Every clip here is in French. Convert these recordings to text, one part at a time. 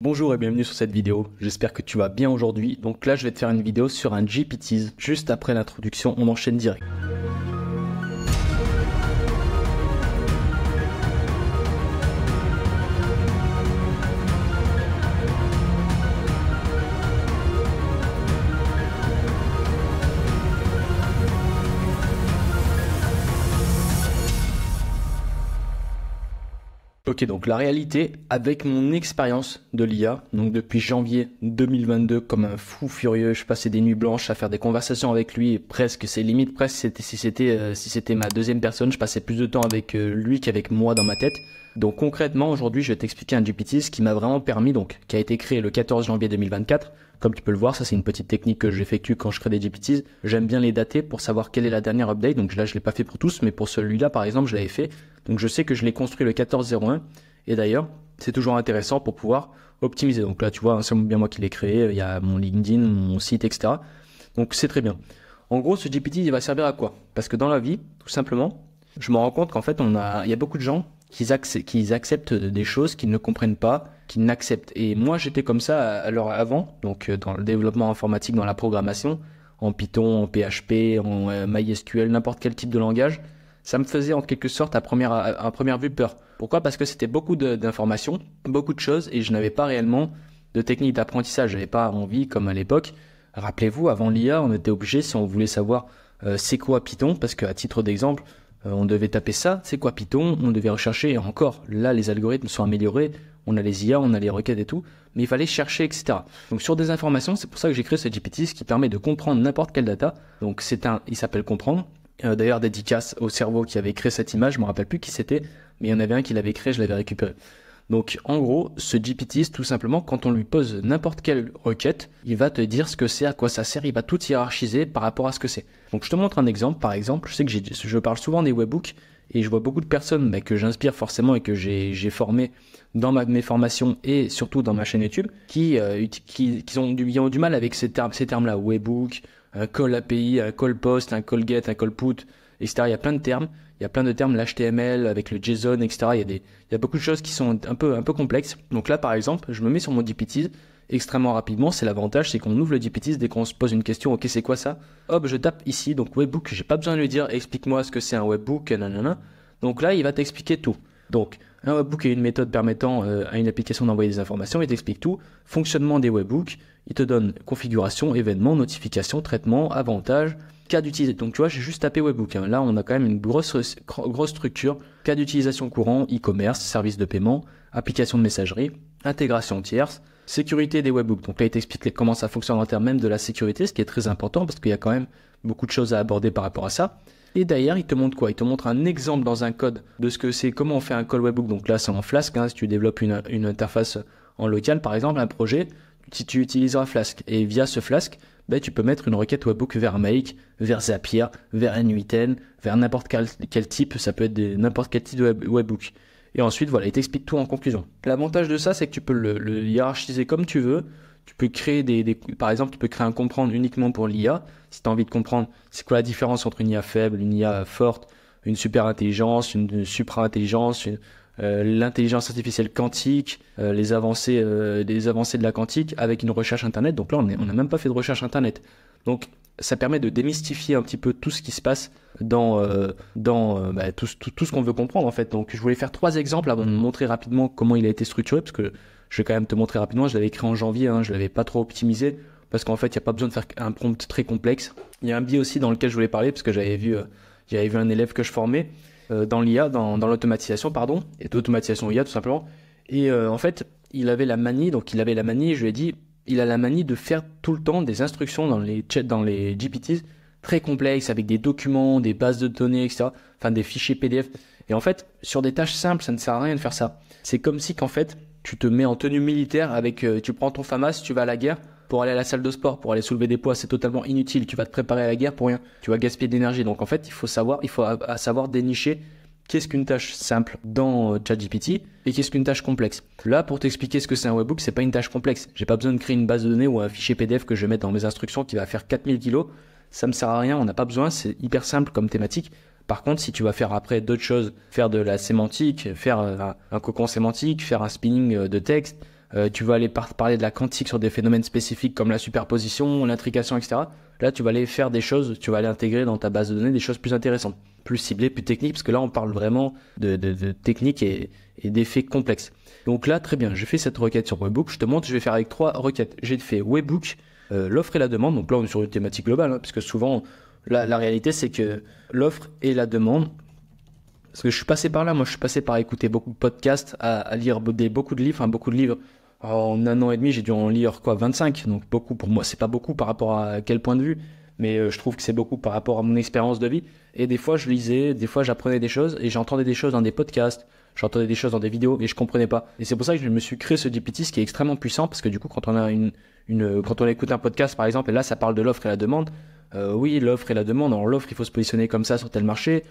Bonjour et bienvenue sur cette vidéo, j'espère que tu vas bien aujourd'hui. Donc là je vais te faire une vidéo sur un GPTs. Juste après l'introduction, on enchaîne direct. Ok, donc la réalité, avec mon expérience de l'IA, donc depuis janvier 2022, comme un fou furieux, je passais des nuits blanches à faire des conversations avec lui, et presque, c'est limite, presque, si c'était ma deuxième personne, je passais plus de temps avec lui qu'avec moi dans ma tête. Donc concrètement, aujourd'hui, je vais t'expliquer un GPT, ce qui m'a vraiment permis, donc, qui a été créé le 14 janvier 2024. Comme tu peux le voir, ça c'est une petite technique que j'effectue quand je crée des GPTs. J'aime bien les dater pour savoir quelle est la dernière update. Donc là, je l'ai pas fait pour tous, mais pour celui-là, par exemple, je l'avais fait. Donc je sais que je l'ai construit le 14/01. Et d'ailleurs, c'est toujours intéressant pour pouvoir optimiser. Donc là, tu vois, c'est bien moi qui l'ai créé. Il y a mon LinkedIn, mon site, etc. Donc c'est très bien. En gros, ce GPT, il va servir à quoi? Parce que dans la vie, tout simplement, je me rends compte qu'en fait, il y a beaucoup de gens qui acceptent des choses qu'ils ne comprennent pas, qu'ils n'acceptent. Et moi, j'étais comme ça alors avant, donc dans le développement informatique, dans la programmation, en Python, en PHP, en MySQL, n'importe quel type de langage. Ça me faisait en quelque sorte à première vue peur. Pourquoi? Parce que c'était beaucoup d'informations, beaucoup de choses, et je n'avais pas réellement de technique d'apprentissage. Je n'avais pas envie, comme à l'époque. Rappelez-vous, avant l'IA, on était obligé, si on voulait savoir c'est quoi Python, parce qu'à titre d'exemple, on devait taper ça, c'est quoi Python, on devait rechercher, et encore, là les algorithmes sont améliorés, on a les IA, on a les requêtes et tout, mais il fallait chercher, etc. Donc sur des informations, c'est pour ça que j'ai créé ce GPT, ce qui permet de comprendre n'importe quelle data, donc il s'appelle Comprendre. D'ailleurs, dédicace au cerveau qui avait créé cette image, je ne me rappelle plus qui c'était, mais il y en avait un qui l'avait créé, je l'avais récupéré. Donc en gros, ce GPT, tout simplement, quand on lui pose n'importe quelle requête, il va te dire ce que c'est, à quoi ça sert, il va tout hiérarchiser par rapport à ce que c'est. Donc je te montre un exemple, par exemple, je sais que je parle souvent des webbooks, et je vois beaucoup de personnes que j'inspire forcément et que j'ai formé dans mes formations et surtout dans ma chaîne YouTube, qui ont du mal avec ces termes-là, webbook, un call API, un call post, un call get, un call put, etc. Il y a plein de termes. Il y a plein de termes, l'HTML avec le JSON, etc. Il y a beaucoup de choses qui sont un peu complexes. Donc là, par exemple, je me mets sur mon GPT extrêmement rapidement. C'est l'avantage, c'est qu'on ouvre le GPT dès qu'on se pose une question. Ok, c'est quoi ça? Hop, je tape ici. Donc webbook, j'ai pas besoin de lui dire explique-moi ce que c'est un webbook, nanana. Donc là, il va t'expliquer tout. Donc un webbook est une méthode permettant à une application d'envoyer des informations. Il t'explique tout. Fonctionnement des webbooks. Il te donne configuration, événements, notifications, traitement, avantages. Cas d'utilisation. Donc tu vois, j'ai juste tapé webbook. Là, on a quand même une grosse structure. Cas d'utilisation courant, e-commerce, services de paiement, application de messagerie, intégration tierce, sécurité des webbooks. Donc là, il t'explique comment ça fonctionne en termes même de la sécurité, ce qui est très important parce qu'il y a quand même beaucoup de choses à aborder par rapport à ça. Et derrière, il te montre quoi? Il te montre un exemple dans un code de ce que c'est, comment on fait un call webbook. Donc là, c'est en Flask. Si tu développes une interface en local, par exemple, un projet, tu utiliseras Flask. Et via ce Flask, ben, tu peux mettre une requête webhook vers Make, vers Zapier, vers N8N, vers n'importe quel type, ça peut être n'importe quel type de webhook. Et ensuite, voilà, il t'explique tout en conclusion. L'avantage de ça, c'est que tu peux le hiérarchiser comme tu veux. Tu peux créer par exemple, tu peux créer un comprendre uniquement pour l'IA. Si tu as envie de comprendre c'est quoi la différence entre une IA faible, une IA forte, une super intelligence, une supra-intelligence, l'intelligence artificielle quantique, les avancées de la quantique avec une recherche internet. Donc là, on n'a même pas fait de recherche internet. Donc ça permet de démystifier un petit peu tout ce qui se passe dans tout ce qu'on veut comprendre en fait. Donc je voulais faire trois exemples avant de montrer rapidement comment il a été structuré, parce que je vais quand même te montrer rapidement. Je l'avais écrit en janvier, je l'avais pas trop optimisé parce qu'en fait il n'y a pas besoin de faire un prompt très complexe. Il y a un biais aussi dans lequel je voulais parler parce que j'avais vu un élève que je formais dans l'IA, dans l'automatisation, pardon, et d'automatisation IA tout simplement. Et en fait, il avait la manie, je lui ai dit, il a la manie de faire tout le temps des instructions dans les GPTs très complexes avec des documents, des bases de données, etc. Enfin, des fichiers PDF. Et en fait, sur des tâches simples, ça ne sert à rien de faire ça. C'est comme si qu'en fait, tu te mets en tenue militaire avec, tu prends ton FAMAS, tu vas à la guerre pour aller à la salle de sport, pour aller soulever des poids, c'est totalement inutile. Tu vas te préparer à la guerre pour rien. Tu vas gaspiller d'énergie. Donc en fait, il faut savoir dénicher qu'est-ce qu'une tâche simple dans ChatGPT et qu'est-ce qu'une tâche complexe. Là, pour t'expliquer ce que c'est un webbook, c'est pas une tâche complexe. J'ai pas besoin de créer une base de données ou un fichier PDF que je vais mettre dans mes instructions qui va faire 4000 kilos. Ça me sert à rien. On n'a pas besoin. C'est hyper simple comme thématique. Par contre, si tu vas faire après d'autres choses, faire de la sémantique, faire un cocon sémantique, faire un spinning de texte, tu vas aller parler de la quantique sur des phénomènes spécifiques comme la superposition, l'intrication, etc. Là, tu vas aller faire des choses, tu vas aller intégrer dans ta base de données des choses plus intéressantes, plus ciblées, plus techniques, parce que là, on parle vraiment de techniques et d'effets complexes. Donc là, très bien, j'ai fait cette requête sur Webhook. Je te montre, je vais faire avec 3 requêtes. J'ai fait Webhook, l'offre et la demande. Donc là, on est sur une thématique globale, hein, parce que souvent, la réalité, c'est que l'offre et la demande... Parce que je suis passé par là, moi je suis passé par écouter beaucoup de podcasts, à lire beaucoup de livres, hein, beaucoup de livres. En un an et demi, j'ai dû en lire quoi, 25, donc beaucoup pour moi, c'est pas beaucoup par rapport à quel point de vue, mais je trouve que c'est beaucoup par rapport à mon expérience de vie. Et des fois je lisais, des fois j'apprenais des choses et j'entendais des choses dans des podcasts, j'entendais des choses dans des vidéos et je comprenais pas. Et c'est pour ça que je me suis créé ce GPT, ce qui est extrêmement puissant, parce que du coup quand on a quand on écoute un podcast par exemple, et là ça parle de l'offre et la demande, oui l'offre et la demande, alors l'offre il faut se positionner comme ça sur tel marché,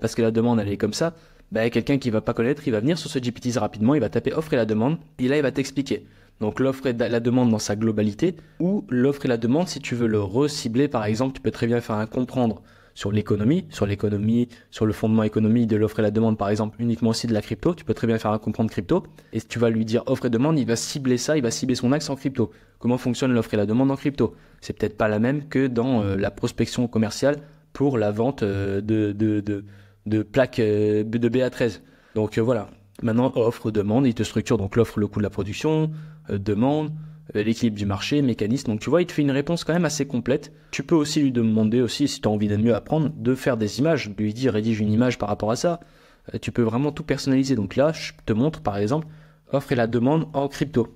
parce que la demande elle est comme ça, bah, quelqu'un qui va pas connaître, il va venir sur ce GPT rapidement, il va taper offre et la demande, et là il va t'expliquer. Donc l'offre et la demande dans sa globalité, ou l'offre et la demande, si tu veux le recibler par exemple, tu peux très bien faire un comprendre sur le fondement économique de l'offre et la demande par exemple, uniquement aussi de la crypto, tu peux très bien faire un comprendre crypto, et si tu vas lui dire offre et demande, il va cibler ça, il va cibler son axe en crypto. Comment fonctionne l'offre et la demande en crypto? C'est peut-être pas la même que dans la prospection commerciale, pour la vente de plaques de BA13. Donc voilà, maintenant offre, demande, il te structure donc l'offre, le coût de la production, demande, l'équilibre du marché, mécanisme. Donc tu vois, il te fait une réponse quand même assez complète. Tu peux aussi lui demander aussi, si tu as envie de mieux apprendre, de faire des images, lui dire rédige une image par rapport à ça. Tu peux vraiment tout personnaliser. Donc là, je te montre par exemple offre et la demande en crypto.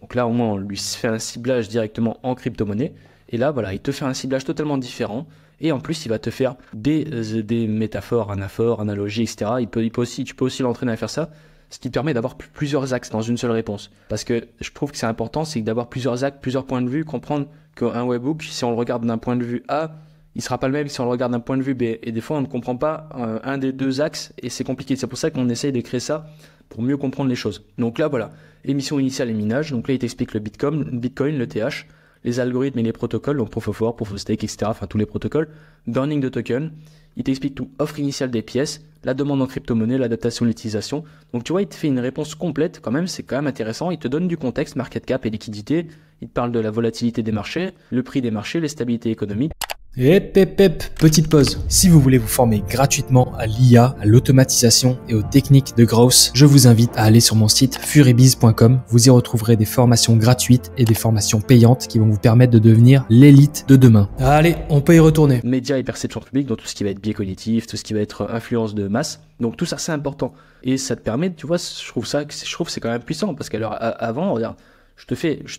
Donc là, au moins, on lui fait un ciblage directement en crypto-monnaie. Et là, voilà, il te fait un ciblage totalement différent. Et en plus, il va te faire des métaphores, anaphores, analogies, etc. Tu peux aussi l'entraîner à faire ça, ce qui te permet d'avoir plusieurs axes dans une seule réponse. Parce que je trouve que c'est important, c'est d'avoir plusieurs axes, plusieurs points de vue, comprendre qu'un webhook, si on le regarde d'un point de vue A, il sera pas le même si on le regarde d'un point de vue B. Et des fois, on ne comprend pas un des deux axes et c'est compliqué. C'est pour ça qu'on essaye de créer ça pour mieux comprendre les choses. Donc là, voilà, émission initiale et minage. Donc là, il t'explique le Bitcoin, le TH, les algorithmes et les protocoles, donc Proof of Work, Proof of Stake, etc. Enfin, tous les protocoles. Burning de token. Il t'explique tout. Offre initiale des pièces. La demande en crypto-monnaie, l'adaptation, l'utilisation. Donc, tu vois, il te fait une réponse complète quand même. C'est quand même intéressant. Il te donne du contexte, market cap et liquidité. Il te parle de la volatilité des marchés, le prix des marchés, les stabilités économiques. Petite pause. Si vous voulez vous former gratuitement à l'IA, à l'automatisation et aux techniques de growth, je vous invite à aller sur mon site furibiz.com. Vous y retrouverez des formations gratuites et des formations payantes qui vont vous permettre de devenir l'élite de demain. Allez, on peut y retourner. Médias et perception publique, donc tout ce qui va être biais cognitif, tout ce qui va être influence de masse. Donc tout ça, c'est important. Et ça te permet, tu vois, je trouve c'est quand même puissant parce qu'alors avant, regarde, je te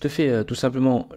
fais tout simplement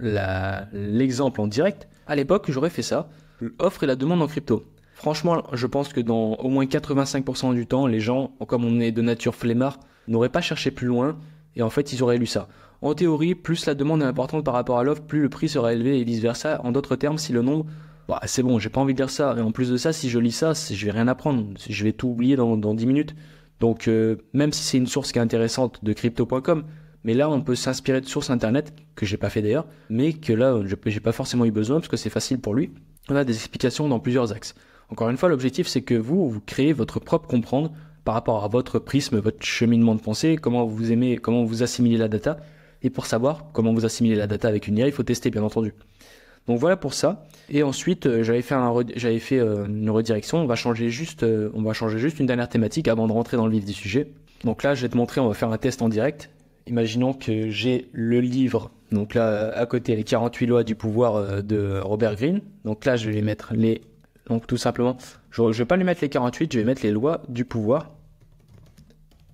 l'exemple en direct. À l'époque, j'aurais fait ça, l'offre et la demande en crypto. Franchement, je pense que dans au moins 85% du temps, les gens, comme on est de nature flemmard, n'auraient pas cherché plus loin et en fait, ils auraient lu ça. En théorie, plus la demande est importante par rapport à l'offre, plus le prix sera élevé et vice-versa. En d'autres termes, si le nombre... Bah, c'est bon, j'ai pas envie de dire ça. Et en plus de ça, si je lis ça, je vais rien apprendre. Je vais tout oublier dans 10 minutes. Donc, même si c'est une source qui est intéressante de crypto.com, mais là, on peut s'inspirer de sources internet, que j'ai pas fait d'ailleurs, mais que là, j'ai pas forcément eu besoin parce que c'est facile pour lui. On a des explications dans plusieurs axes. Encore une fois, l'objectif, c'est que vous créez votre propre comprendre par rapport à votre prisme, votre cheminement de pensée, comment vous aimez, comment vous assimilez la data. Et pour savoir comment vous assimilez la data avec une IA, il faut tester, bien entendu. Donc voilà pour ça. Et ensuite, j'avais fait une redirection. On va changer juste une dernière thématique avant de rentrer dans le vif du sujet. Donc là, je vais te montrer, on va faire un test en direct. Imaginons que j'ai le livre, donc là à côté les 48 lois du pouvoir de Robert Greene. Donc là je vais mettre donc tout simplement, je ne vais pas lui mettre les 48, je vais mettre les lois du pouvoir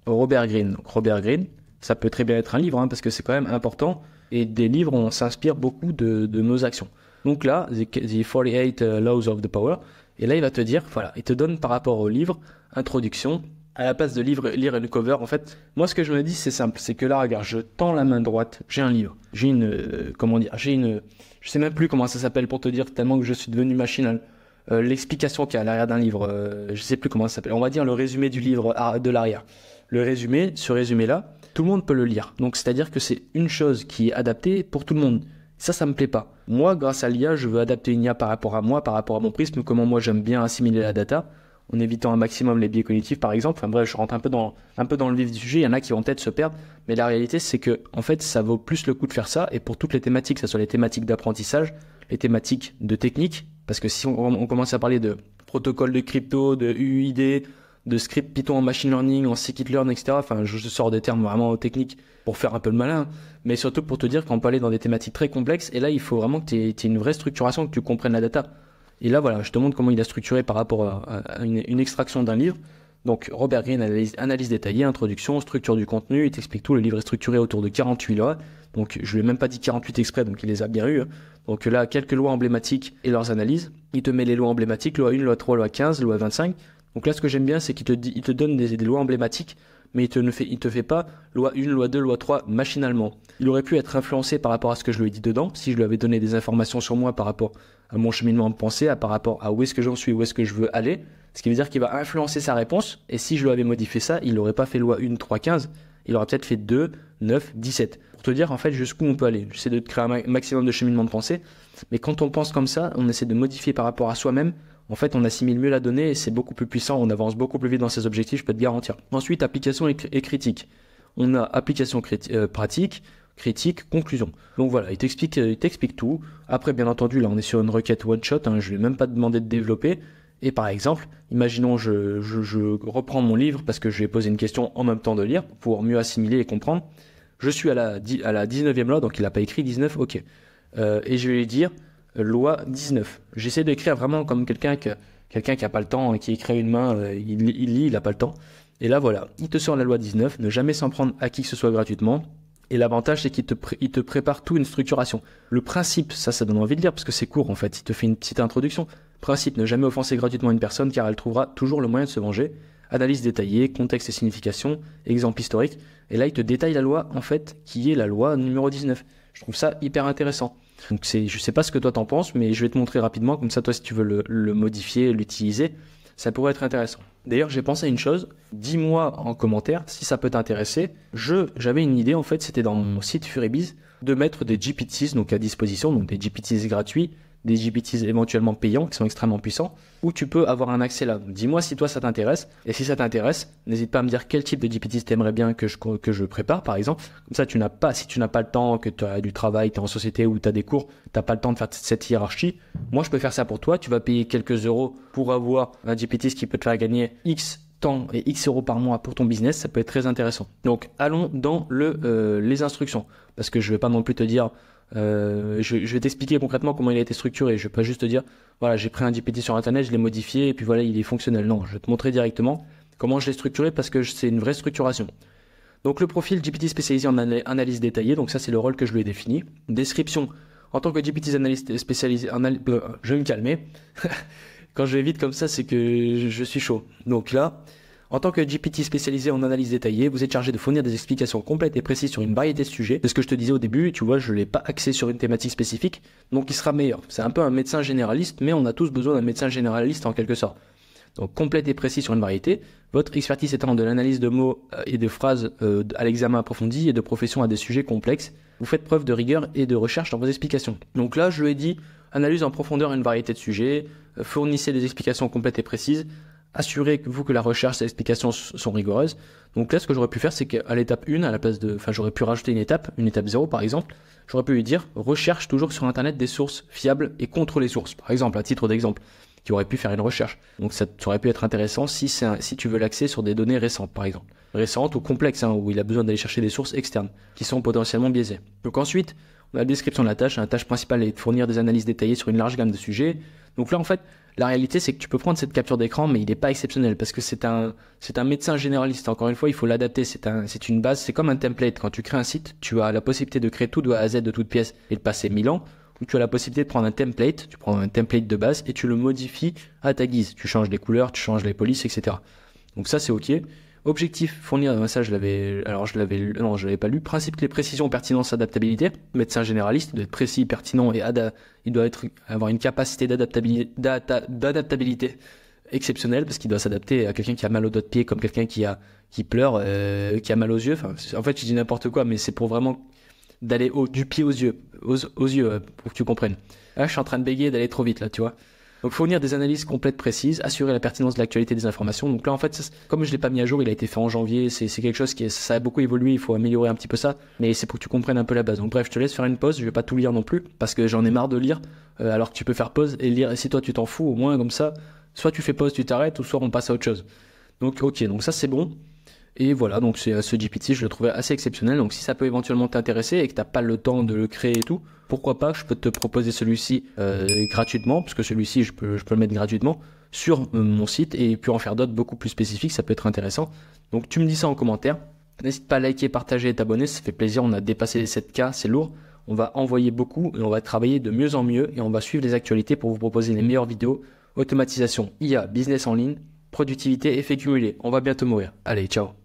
Robert Greene. Donc Robert Greene, ça peut très bien être un livre hein, parce que c'est quand même important et des livres on s'inspire beaucoup de nos actions. Donc là, the 48 Laws of the Power, et là il va te dire, voilà, il te donne par rapport au livre, introduction. À la place de lire et le cover, en fait, moi ce que je me dis c'est simple, c'est que là regarde, je tends la main droite, j'ai un livre, je sais même plus comment ça s'appelle pour te dire tellement que je suis devenu machinal, l'explication qu'il y a à l'arrière d'un livre, je sais plus comment ça s'appelle, on va dire le résumé du livre de l'arrière, le résumé, ce résumé là, tout le monde peut le lire, donc c'est à dire que c'est une chose qui est adaptée pour tout le monde. Ça me plaît pas. Moi grâce à l'IA, je veux adapter une IA par rapport à moi, par rapport à mon prisme, comment moi j'aime bien assimiler la data. en évitant un maximum les biais cognitifs par exemple. Enfin bref, je rentre un peu dans le vif du sujet, il y en a qui vont peut-être se perdre, mais la réalité c'est que en fait ça vaut plus le coup de faire ça, et pour toutes les thématiques, que ce soit les thématiques d'apprentissage, les thématiques de technique, parce que si on commence à parler de protocole de crypto, de UUID, de script Python en machine learning, en scikit-learn, etc. Enfin, je sors des termes vraiment techniques pour faire un peu le malin, mais surtout pour te dire qu'on peut aller dans des thématiques très complexes, et là, il faut vraiment que tu aies une vraie structuration, que tu comprennes la data. Et là, voilà, je te montre comment il a structuré par rapport à une extraction d'un livre. Donc, Robert Greene, analyse détaillée, introduction, structure du contenu, il t'explique tout, le livre est structuré autour de 48 lois. Donc, je lui ai même pas dit 48 exprès, donc il les a bien eues. Donc là, quelques lois emblématiques et leurs analyses. Il te met les lois emblématiques, loi 1, loi 3, loi 15, loi 25. Donc là, ce que j'aime bien, c'est qu'il te donne des lois emblématiques, mais il te fait pas loi 1, loi 2, loi 3 machinalement. Il aurait pu être influencé par rapport à ce que je lui ai dit dedans, si je lui avais donné des informations sur moi par rapport à mon cheminement de pensée, par rapport à où est-ce que j'en suis, où est-ce que je veux aller, ce qui veut dire qu'il va influencer sa réponse, et si je lui avais modifié ça, il n'aurait pas fait loi 1, 3, 15, il aurait peut-être fait 2, 9, 17. Pour te dire en fait jusqu'où on peut aller. J'essaie de te créer un maximum de cheminement de pensée, mais quand on pense comme ça, on essaie de modifier par rapport à soi-même. En fait, on assimile mieux la donnée et c'est beaucoup plus puissant, on avance beaucoup plus vite dans ses objectifs, je peux te garantir. Ensuite, application et critique. On a application pratique, critique, conclusion. Donc voilà, il t'explique tout. Après, bien entendu, là, on est sur une requête one-shot, hein, je ne lui ai même pas demandé de développer. Et par exemple, imaginons, je reprends mon livre parce que je vais poser une question en même temps de lire pour mieux assimiler et comprendre. Je suis à la 19e loi, donc il n'a pas écrit 19, ok. Et je vais lui dire... loi 19. J'essaie d'écrire vraiment comme quelqu'un qui n'a pas le temps, et qui écrit une main, il lit, il n'a pas le temps. Et là voilà, il te sort la loi 19, ne jamais s'en prendre à qui que ce soit gratuitement. Et l'avantage c'est qu'il te prépare tout une structuration. Le principe, ça donne envie de lire parce que c'est court en fait, il te fait une petite introduction. Principe, ne jamais offenser gratuitement une personne car elle trouvera toujours le moyen de se venger. Analyse détaillée, contexte et signification, exemple historique. Et là il te détaille la loi en fait qui est la loi numéro 19. Je trouve ça hyper intéressant. Donc je sais pas ce que toi t'en penses, mais je vais te montrer rapidement, comme ça toi si tu veux le modifier, l'utiliser, ça pourrait être intéressant. D'ailleurs j'ai pensé à une chose, dis-moi en commentaire si ça peut t'intéresser. J'avais une idée en fait, c'était dans mon site Furibiz, de mettre des GPTs donc à disposition, donc des GPTs gratuits, des GPTs éventuellement payants qui sont extrêmement puissants, où tu peux avoir un accès là. Dis-moi si toi ça t'intéresse, et si ça t'intéresse, n'hésite pas à me dire quel type de GPTs t'aimerais bien que je prépare par exemple. Comme ça si tu n'as pas le temps, que tu as du travail, tu es en société ou tu as des cours, t'as pas le temps de faire cette hiérarchie, moi je peux faire ça pour toi, tu vas payer quelques euros pour avoir un GPT qui peut te faire gagner X temps et X euros par mois pour ton business, ça peut être très intéressant. Donc allons dans les instructions, parce que je vais pas non plus te dire... je vais t'expliquer concrètement comment il a été structuré. Je vais pas juste te dire voilà j'ai pris un GPT sur internet, je l'ai modifié et puis voilà il est fonctionnel. Non, je vais te montrer directement comment je l'ai structuré parce que c'est une vraie structuration. Donc le profil GPT spécialisé en analyse détaillée, donc ça c'est le rôle que je lui ai défini. Description, en tant que GPT analyste spécialisé en je vais me calmer quand je vais vite comme ça c'est que je suis chaud. Donc là, en tant que GPT spécialisé en analyse détaillée, vous êtes chargé de fournir des explications complètes et précises sur une variété de sujets. C'est ce que je te disais au début, tu vois, je ne l'ai pas axé sur une thématique spécifique, donc il sera meilleur. C'est un peu un médecin généraliste, mais on a tous besoin d'un médecin généraliste en quelque sorte. Donc complète et précis sur une variété. Votre expertise étant de l'analyse de mots et de phrases à l'examen approfondi et de profession à des sujets complexes. Vous faites preuve de rigueur et de recherche dans vos explications. Donc là, je lui ai dit, analyse en profondeur une variété de sujets, fournissez des explications complètes et précises, assurez-vous que la recherche et l'explication sont rigoureuses. Donc là, ce que j'aurais pu faire, c'est qu'à l'étape 1, à la place de... Enfin, j'aurais pu rajouter une étape 0 par exemple. J'aurais pu lui dire, recherche toujours sur Internet des sources fiables et contre les sources. Par exemple, à titre d'exemple, qui aurait pu faire une recherche. Donc ça aurait pu être intéressant si tu veux l'axer sur des données récentes, par exemple. Récentes ou complexes, hein, où il a besoin d'aller chercher des sources externes, qui sont potentiellement biaisées. Donc ensuite, on a la description de la tâche. La tâche principale est de fournir des analyses détaillées sur une large gamme de sujets. Donc là, en fait... La réalité, c'est que tu peux prendre cette capture d'écran, mais il n'est pas exceptionnel parce que c'est un médecin généraliste. Encore une fois, il faut l'adapter. C'est une base. C'est comme un template. Quand tu crées un site, tu as la possibilité de créer tout de A à Z de toute pièce et de passer 1000 ans. Ou tu as la possibilité de prendre un template. Tu prends un template de base et tu le modifies à ta guise. Tu changes les couleurs, tu changes les polices, etc. Donc ça, c'est OK. Objectif, fournir, ça je l'avais pas lu, principe, clé, précision, pertinence, adaptabilité. Médecin généraliste, il doit être précis, pertinent et il doit avoir une capacité d'adaptabilité exceptionnelle parce qu'il doit s'adapter à quelqu'un qui a mal au dos de pied, comme quelqu'un qui pleure, qui a mal aux yeux. Enfin, en fait, je dis n'importe quoi, mais c'est pour vraiment d'aller du pied aux yeux, pour que tu comprennes. Là, je suis en train de bégayer, d'aller trop vite, là, tu vois. Donc fournir des analyses complètes précises, assurer la pertinence de l'actualité des informations. Donc là en fait, ça, comme je l'ai pas mis à jour, il a été fait en janvier, c'est quelque chose qui est, ça a beaucoup évolué, il faut améliorer un petit peu ça, mais c'est pour que tu comprennes un peu la base. Donc bref, je te laisse faire une pause, je vais pas tout lire non plus, parce que j'en ai marre de lire, alors que tu peux faire pause et lire, et si toi tu t'en fous, au moins comme ça, soit tu fais pause, tu t'arrêtes, ou soit on passe à autre chose. Donc ok, donc ça c'est bon. Et voilà, donc ce GPT, je le trouvais assez exceptionnel. Donc si ça peut éventuellement t'intéresser et que t'as pas le temps de le créer et tout, pourquoi pas, je peux te proposer celui-ci gratuitement, parce que celui-ci, je peux le mettre gratuitement sur mon site et puis en faire d'autres beaucoup plus spécifiques, ça peut être intéressant. Donc tu me dis ça en commentaire. N'hésite pas à liker, partager et t'abonner, ça fait plaisir, on a dépassé les 7K, c'est lourd. On va envoyer beaucoup et on va travailler de mieux en mieux et on va suivre les actualités pour vous proposer les meilleures vidéos. Automatisation, IA, business en ligne, productivité, effet cumulé. On va bientôt mourir. Allez, ciao.